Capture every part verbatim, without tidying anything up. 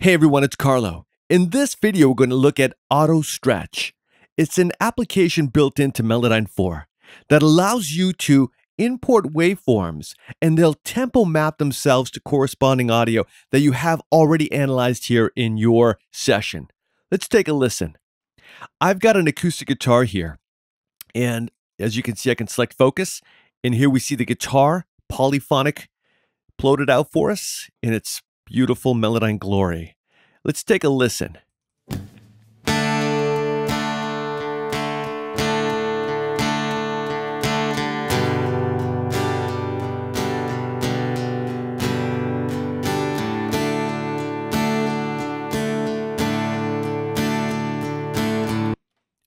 Hey everyone, it's Carlo. In this video, we're going to look at Auto Stretch. It's an application built into Melodyne four that allows you to import waveforms and they'll tempo map themselves to corresponding audio that you have already analyzed here in your session. Let's take a listen. I've got an acoustic guitar here, and as you can see, I can select focus, and here we see the guitar polyphonic plotted out for us, and it's beautiful Melodyne glory. Let's take a listen.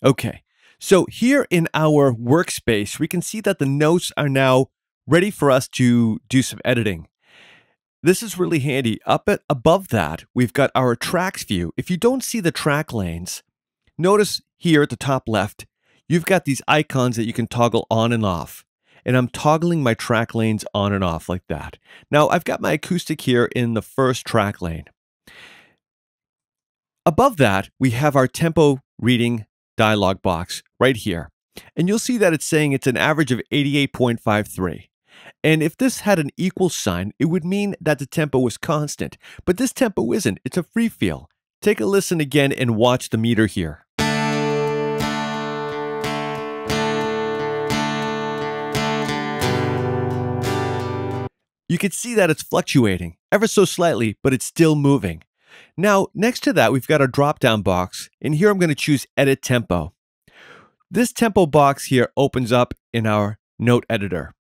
Okay, so here in our workspace, we can see that the notes are now ready for us to do some editing. This is really handy. Up at, above that, we've got our tracks view. If you don't see the track lanes, notice here at the top left, you've got these icons that you can toggle on and off. And I'm toggling my track lanes on and off like that. Now, I've got my acoustic here in the first track lane. Above that, we have our tempo reading dialog box right here. And you'll see that it's saying it's an average of eighty-eight point five three. And if this had an equal sign, it would mean that the tempo was constant. But this tempo isn't. It's a free feel. Take a listen again and watch the meter here. You can see that it's fluctuating ever so slightly, but it's still moving. Now, next to that, we've got our drop-down box. And here I'm going to choose Edit Tempo. This tempo box here opens up in our note editor.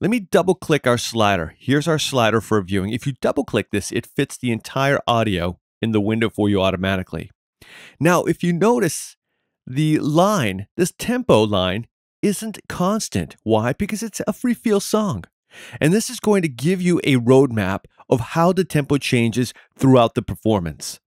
Let me double click our slider. Here's our slider for viewing. If you double click this, it fits the entire audio in the window for you automatically. Now, if you notice the line, this tempo line isn't constant. Why? Because it's a free feel song. And this is going to give you a roadmap of how the tempo changes throughout the performance.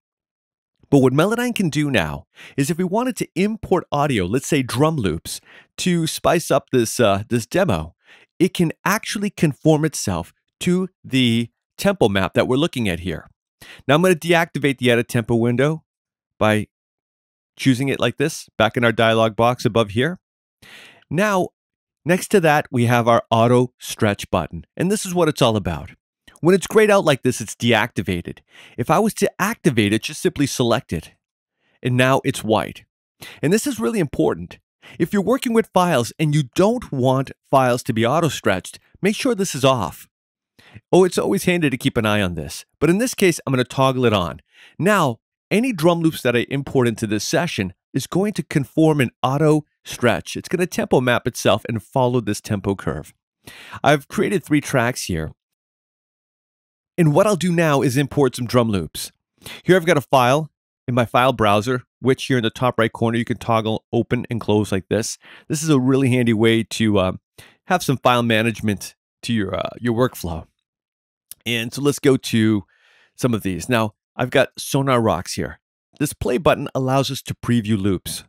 But what Melodyne can do now is if we wanted to import audio, let's say drum loops, to spice up this, uh, this demo, it can actually conform itself to the tempo map that we're looking at here. Now I'm going to deactivate the edit tempo window by choosing it like this, back in our dialog box above here. Now, next to that, we have our auto stretch button, and this is what it's all about. When it's grayed out like this, it's deactivated. If I was to activate it, just simply select it, and now it's white. And this is really important. If you're working with files and you don't want files to be auto-stretched, make sure this is off. Oh, it's always handy to keep an eye on this, but in this case, I'm going to toggle it on. Now, any drum loops that I import into this session is going to conform an auto-stretch. It's going to tempo map itself and follow this tempo curve. I've created three tracks here, and what I'll do now is import some drum loops. Here I've got a file in my file browser, which here in the top right corner, you can toggle open and close like this. This is a really handy way to um, have some file management to your, uh, your workflow. And so let's go to some of these. Now, I've got Sonar Rocks here. This play button allows us to preview loops.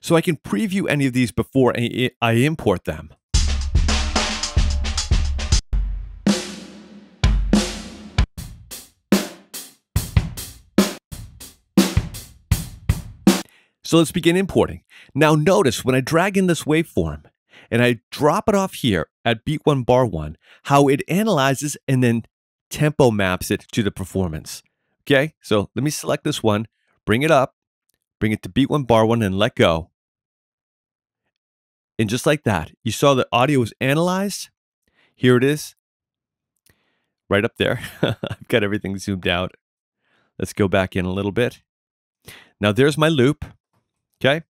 So I can preview any of these before I, I import them. So let's begin importing. Now notice when I drag in this waveform and I drop it off here at beat one, bar one, how it analyzes and then tempo maps it to the performance. Okay, so let me select this one, bring it up, bring it to beat one, bar one, and let go. And just like that, you saw the audio was analyzed. Here it is, right up there. I've got everything zoomed out. Let's go back in a little bit. Now there's my loop. Okay,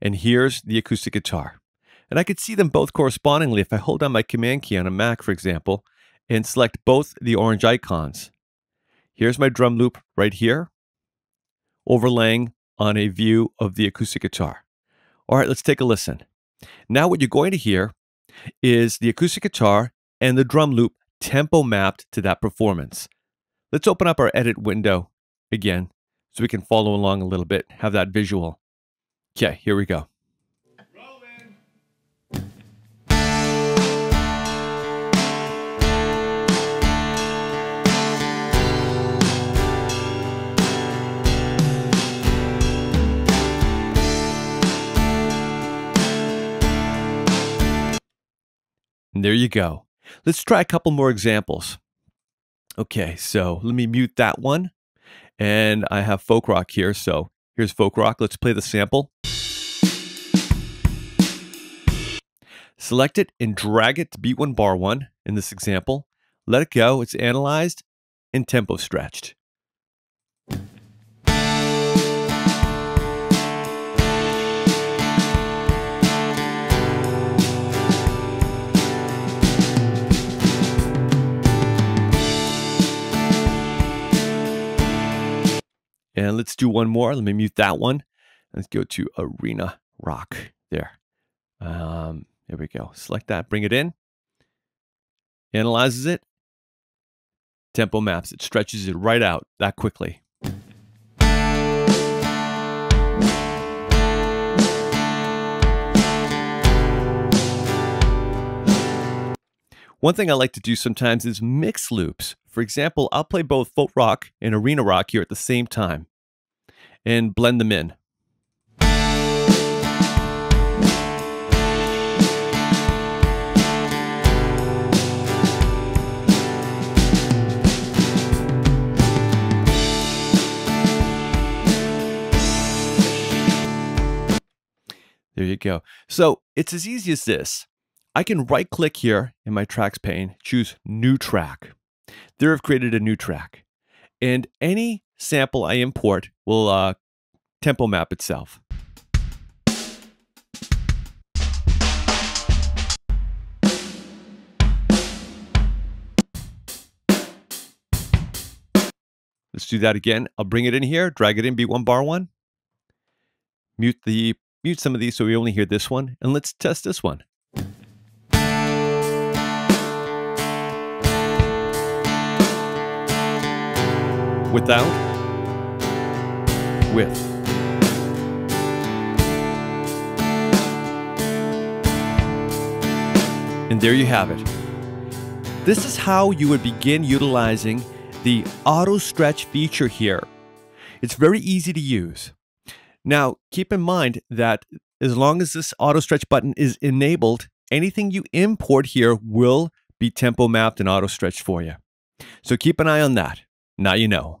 and here's the acoustic guitar. And I could see them both correspondingly if I hold down my command key on a Mac, for example, and select both the orange icons. Here's my drum loop right here, overlaying on a view of the acoustic guitar. All right, let's take a listen. Now what you're going to hear is the acoustic guitar and the drum loop tempo mapped to that performance. Let's open up our edit window again so we can follow along a little bit, have that visual. Okay, here we go. Rolling. And there you go. Let's try a couple more examples. Okay, so let me mute that one. And I have folk rock here, so here's folk rock. Let's play the sample. Select it and drag it to beat one bar one in this example. Let it go, it's analyzed and tempo stretched. And let's do one more. Let me mute that one. Let's go to Arena Rock there. Um, there we go. Select that, bring it in. Analyzes it. Tempo maps it, stretches it right out that quickly. One thing I like to do sometimes is mix loops. For example, I'll play both folk rock and arena rock here at the same time and blend them in. There you go. So it's as easy as this. I can right-click here in my Tracks pane, choose New Track. There I've created a new track. And any sample I import will uh, tempo map itself. Let's do that again. I'll bring it in here, drag it in, beat one, bar one. Mute, the, mute some of these so we only hear this one. And let's test this one. Without, with. And there you have it. This is how you would begin utilizing the Auto Stretch feature here. It's very easy to use. Now, keep in mind that as long as this Auto Stretch button is enabled, anything you import here will be tempo mapped and auto stretched for you. So keep an eye on that. Now you know.